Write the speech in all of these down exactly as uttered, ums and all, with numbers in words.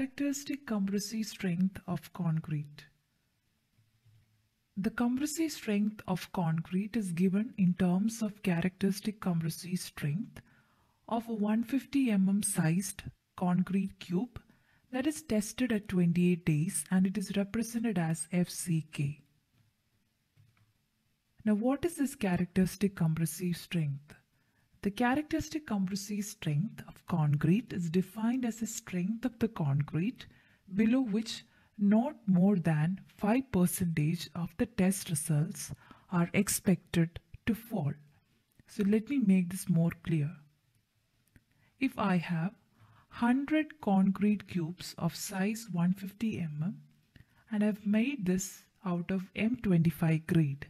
Characteristic compressive strength of concrete. The compressive strength of concrete is given in terms of characteristic compressive strength of a one hundred fifty millimeter sized concrete cube that is tested at twenty-eight days, and it is represented as F C K. Now, what is this characteristic compressive strength? The characteristic compressive strength of concrete is defined as the strength of the concrete below which not more than five percent of the test results are expected to fall. So let me make this more clear. If I have one hundred concrete cubes of size one hundred fifty millimeters and I've made this out of M twenty-five grade,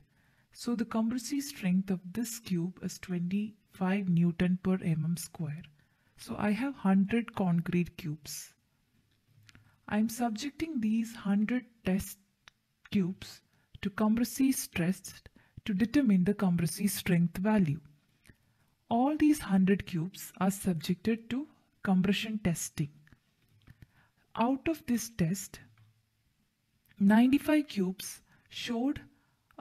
so the compressive strength of this cube is twenty-five newton per millimeter square. So I have one hundred concrete cubes. I am subjecting these one hundred test cubes to compressive stress to determine the compressive strength value. All these one hundred cubes are subjected to compression testing. Out of this test, ninety-five cubes showed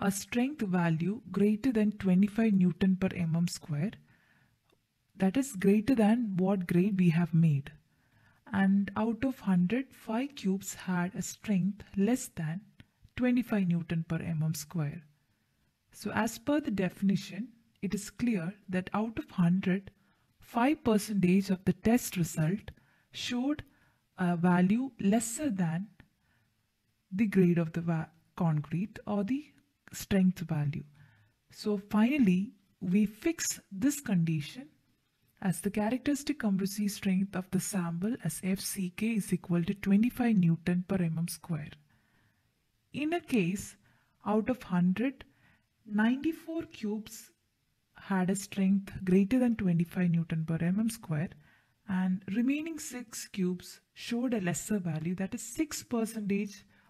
a strength value greater than twenty-five newton per millimeter square, that is greater than what grade we have made, and out of one hundred, five cubes had a strength less than twenty-five newton per millimeter square. So as per the definition, it is clear that out of one hundred, five percent of the test result showed a value lesser than the grade of the concrete or the strength value. So finally, we fix this condition as the characteristic compressive strength of the sample as F C K is equal to twenty-five newton per millimeter square. In a case, out of one hundred, ninety-four cubes had a strength greater than twenty-five newton per millimeter square, and remaining six cubes showed a lesser value, that is six percent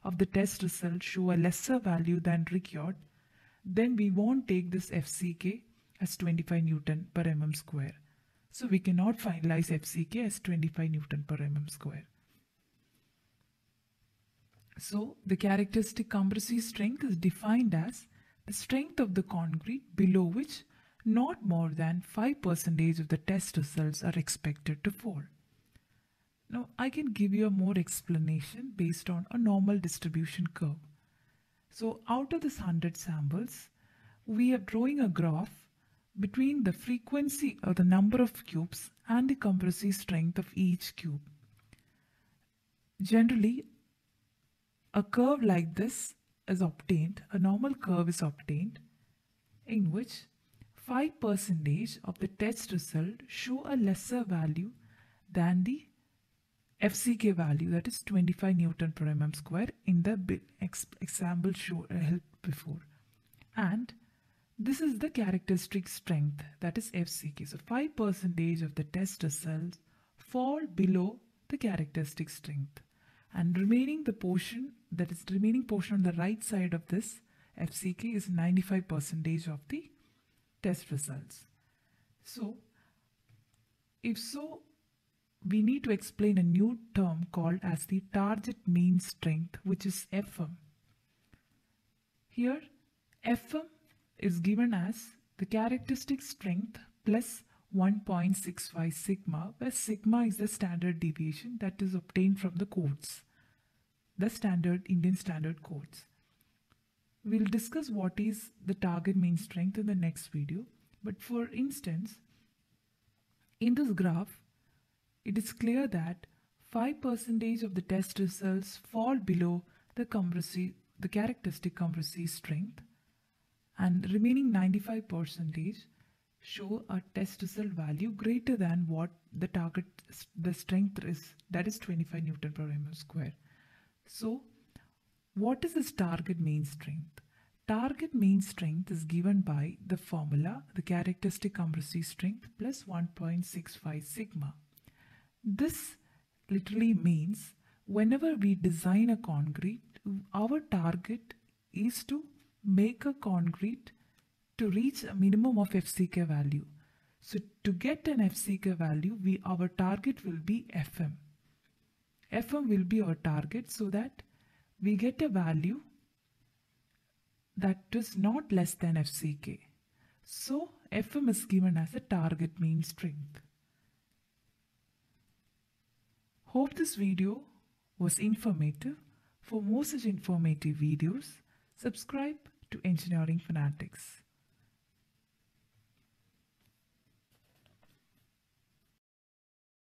of the test results show a lesser value than required, then we won't take this F C K as twenty-five newton per millimeter square. So we cannot finalize F C K as twenty-five newton per millimeter square. So the characteristic compressive strength is defined as the strength of the concrete below which not more than five percent of the test results are expected to fall. Now, I can give you a more explanation based on a normal distribution curve. So out of this one hundred samples, we are drawing a graph between the frequency or the number of cubes and the compressive strength of each cube. Generally, a curve like this is obtained, a normal curve is obtained, in which five percent of the test result show a lesser value than the F C K value, that is twenty-five newton per millimeter square, in the example shown before, and this is the characteristic strength, that is F C K. So five percent of the test results fall below the characteristic strength, and remaining the portion, that is remaining portion on the right side of this F C K, is ninety-five percent of the test results. So if so, we need to explain a new term called as the target mean strength, which is F M. Here, F M is given as the characteristic strength plus one point six five sigma, where sigma is the standard deviation that is obtained from the codes, the standard Indian standard codes. We'll discuss what is the target mean strength in the next video, but for instance, in this graph, it is clear that five percent of the test results fall below the compressive, the characteristic compressive strength, and remaining ninety-five percent show a test result value greater than what the target, the strength is, that is twenty-five newton per millimeter square. So what is this target mean strength? Target mean strength is given by the formula, the characteristic compressive strength plus one point six five sigma. This literally means whenever we design a concrete, our target is to make a concrete to reach a minimum of F C K value. So to get an F C K value, we, our target will be F M. Fm will be our target so that we get a value that is not less than F C K. So Fm is given as a target mean strength. Hope this video was informative. For more such informative videos, subscribe to Engineering Fanatics.